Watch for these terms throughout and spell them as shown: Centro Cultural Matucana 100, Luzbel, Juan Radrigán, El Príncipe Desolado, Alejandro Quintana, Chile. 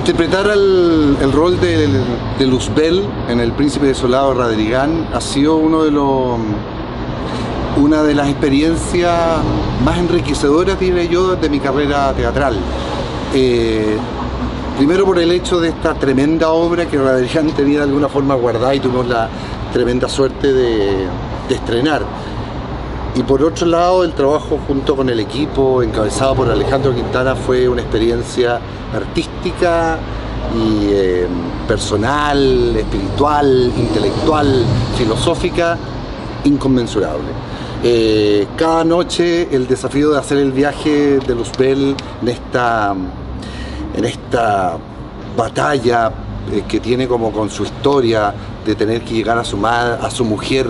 Interpretar el rol de Luzbel en El Príncipe Desolado de Radrigán ha sido una de las experiencias más enriquecedoras, diré yo, de mi carrera teatral. Primero por el hecho de esta tremenda obra que Radrigán tenía de alguna forma guardada y tuvimos la tremenda suerte de estrenar. Y por otro lado, el trabajo junto con el equipo encabezado por Alejandro Quintana fue una experiencia artística y personal, espiritual, intelectual, filosófica, inconmensurable. Cada noche el desafío de hacer el viaje de Luzbel en esta batalla que tiene como con su historia de tener que llegar a su mujer,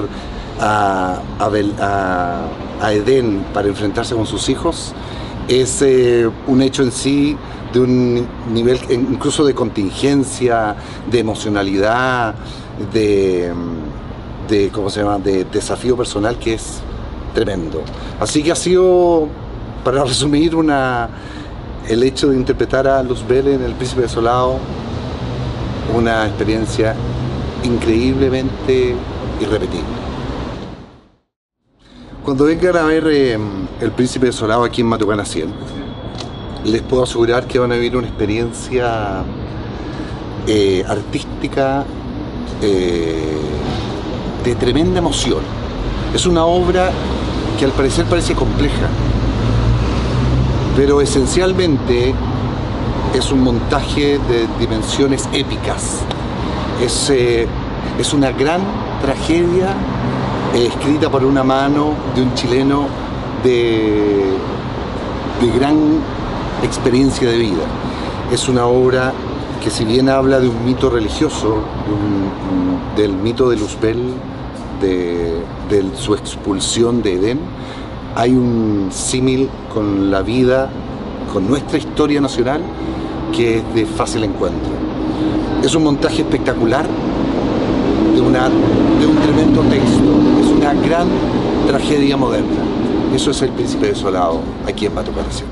a Edén, para enfrentarse con sus hijos, es un hecho en sí de un nivel incluso de contingencia, de emocionalidad, de desafío personal que es tremendo. Así que ha sido, para resumir, el hecho de interpretar a Luzbel en El Príncipe Desolado, una experiencia increíblemente irrepetible. Cuando vengan a ver El Príncipe Desolado aquí en Matucana 100, les puedo asegurar que van a vivir una experiencia artística de tremenda emoción. Es una obra que al parecer parece compleja, pero esencialmente es un montaje de dimensiones épicas. Es una gran tragedia escrita por una mano de un chileno de gran experiencia de vida. Es una obra que, si bien habla de un mito religioso, del mito de Luzbel, de su expulsión de Edén, hay un símil con la vida, con nuestra historia nacional, que es de fácil encuentro. Es un montaje espectacular de un tremendo texto. Es una gran tragedia moderna. Eso es El Príncipe Desolado, aquí en Matucana 100.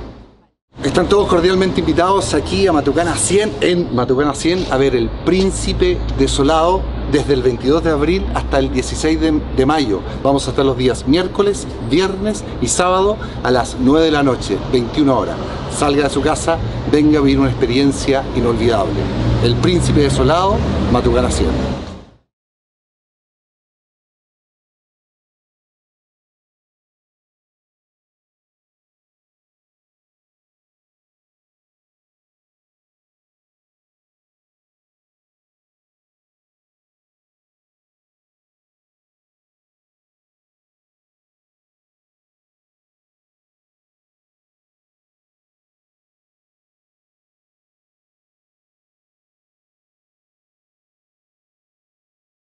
Están todos cordialmente invitados aquí a Matucana 100, en Matucana 100, a ver El Príncipe Desolado desde el 22 de abril hasta el 16 de mayo. Vamos a estar los días miércoles, viernes y sábado a las 9 de la noche, 21 horas. Salga de su casa, venga a vivir una experiencia inolvidable. El Príncipe Desolado, Matucana 100.